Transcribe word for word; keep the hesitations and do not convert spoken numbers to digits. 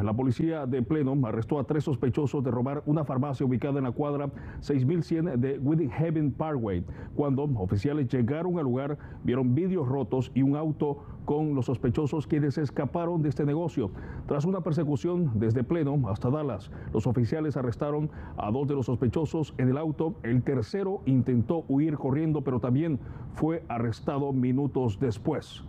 La policía de Plano arrestó a tres sospechosos de robar una farmacia ubicada en la cuadra seis mil cien de Windhaven Parkway. Cuando oficiales llegaron al lugar, vieron vidrios rotos y un auto con los sospechosos quienes escaparon de este negocio. Tras una persecución desde Plano hasta Dallas, los oficiales arrestaron a dos de los sospechosos en el auto. El tercero intentó huir corriendo, pero también fue arrestado minutos después.